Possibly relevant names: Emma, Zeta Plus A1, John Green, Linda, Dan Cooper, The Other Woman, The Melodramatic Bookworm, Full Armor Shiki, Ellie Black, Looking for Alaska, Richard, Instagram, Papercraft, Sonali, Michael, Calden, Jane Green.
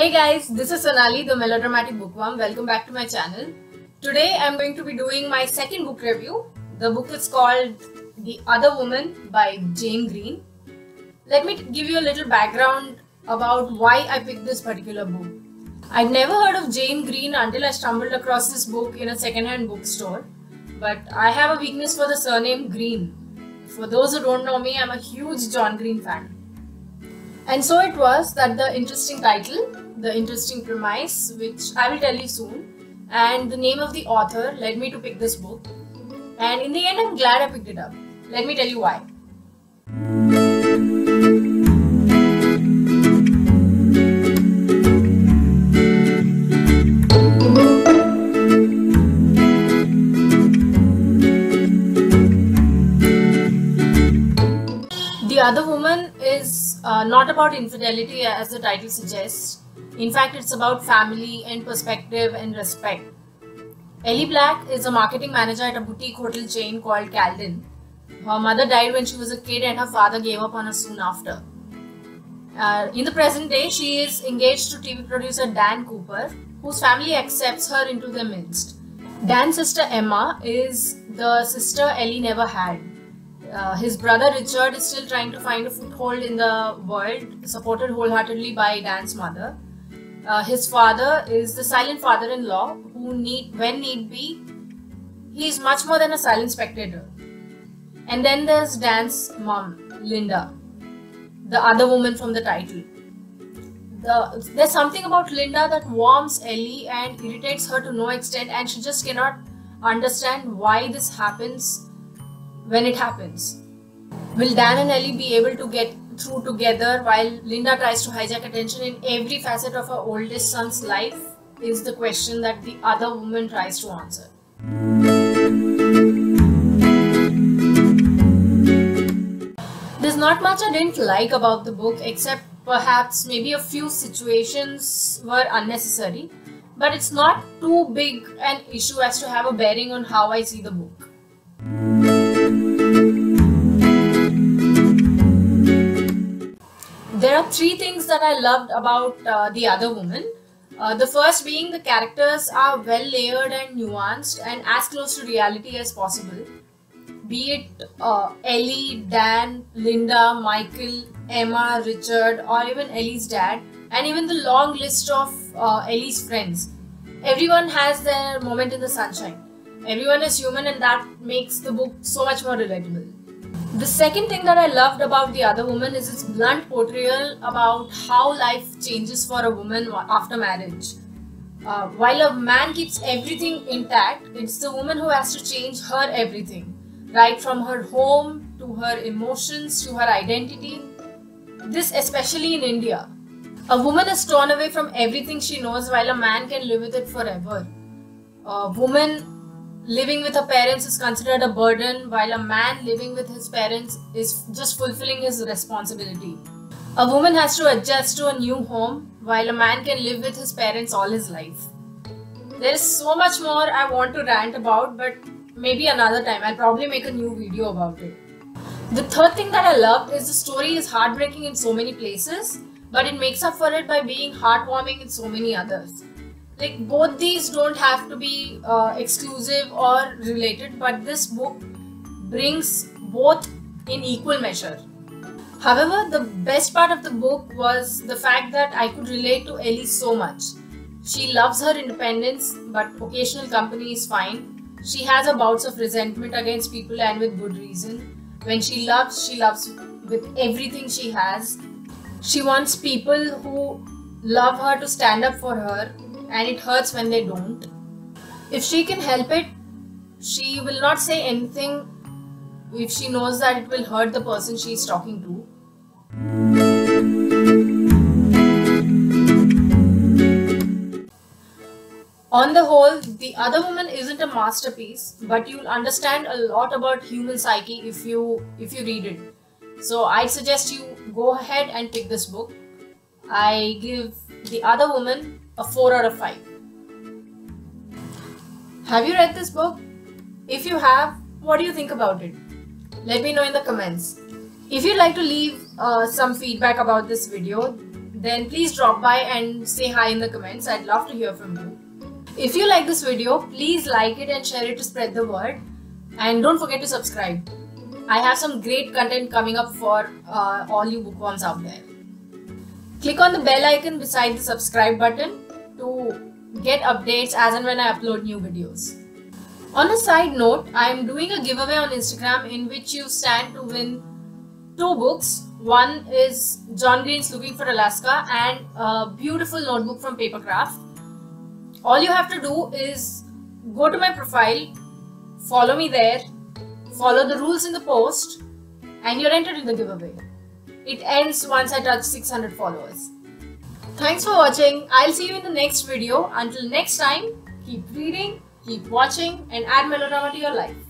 Hey guys, this is Sonali, the Melodramatic Bookworm. Welcome back to my channel. Today I'm going to be doing my second book review. The book is called The Other Woman by Jane Green. Let me give you a little background about why I picked this particular book. I'd never heard of Jane Green until I stumbled across this book in a second-hand bookstore. But I have a weakness for the surname Green. For those who don't know me, I'm a huge John Green fan. And so it was that the interesting title, the interesting premise, which I will tell you soon, and the name of the author led me to pick this book. And in the end, I'm glad I picked it up. Let me tell you why. The Other Woman is not about infidelity as the title suggests. In fact, it's about family and perspective and respect. Ellie Black is a marketing manager at a boutique hotel chain called Calden. Her mother died when she was a kid and her father gave up on her soon after. In the present day, she is engaged to TV producer Dan Cooper, whose family accepts her into their midst. Dan's sister Emma is the sister Ellie never had. His brother Richard is still trying to find a foothold in the world, supported wholeheartedly by Dan's mother. His father is the silent father-in-law who, when need be, he is much more than a silent spectator. And then there's Dan's mom, Linda, the other woman from the title. There's something about Linda that warms Ellie and irritates her to no extent, and she just cannot understand why this happens when it happens. Will Dan and Ellie be able to get through together while Linda tries to hijack attention in every facet of her oldest son's life is the question that the other woman tries to answer. There's not much I didn't like about the book except perhaps maybe a few situations were unnecessary, but it's not too big an issue as to have a bearing on how I see the book. There are three things that I loved about The Other Woman. The first being the characters are well layered and nuanced and as close to reality as possible. Be it Ellie, Dan, Linda, Michael, Emma, Richard, or even Ellie's dad, and even the long list of Ellie's friends. Everyone has their moment in the sunshine. Everyone is human, and that makes the book so much more relatable. The second thing that I loved about The Other Woman is its blunt portrayal about how life changes for a woman after marriage. While a man keeps everything intact, it's the woman who has to change her everything. Right from her home, to her emotions, to her identity. This especially in India. A woman is torn away from everything she knows while a man can live with it forever. A woman living with her parents is considered a burden, while a man living with his parents is just fulfilling his responsibility. A woman has to adjust to a new home, while a man can live with his parents all his life. There is so much more I want to rant about, but maybe another time. I'll probably make a new video about it. The third thing that I loved is the story is heartbreaking in so many places, but it makes up for it by being heartwarming in so many others. Like, both these don't have to be exclusive or related, but this book brings both in equal measure. However, the best part of the book was the fact that I could relate to Ellie so much. She loves her independence, but occasional company is fine. She has her bouts of resentment against people, and with good reason. When she loves with everything she has. She wants people who love her to stand up for her. And it hurts when they don't. If she can help it, she will not say anything if she knows that it will hurt the person she is talking to. On the whole, The Other Woman isn't a masterpiece, but you'll understand a lot about human psyche if you read it. So I suggest you go ahead and pick this book. I give The Other Woman a 4 out of 5. Have you read this book? If you have, what do you think about it? Let me know in the comments. If you'd like to leave some feedback about this video, then please drop by and say hi in the comments. I'd love to hear from you. If you like this video, please like it and share it to spread the word. And don't forget to subscribe. I have some great content coming up for all you bookworms out there. Click on the bell icon beside the subscribe button to get updates as and when I upload new videos. On a side note, I am doing a giveaway on Instagram in which you stand to win 2 books. One is John Green's Looking for Alaska and a beautiful notebook from Papercraft. All you have to do is go to my profile, follow me there, follow the rules in the post, and you're entered in the giveaway. It ends once I touch 600 followers. Thanks for watching. I'll see you in the next video. Until next time, keep reading, keep watching, and add melodrama to your life.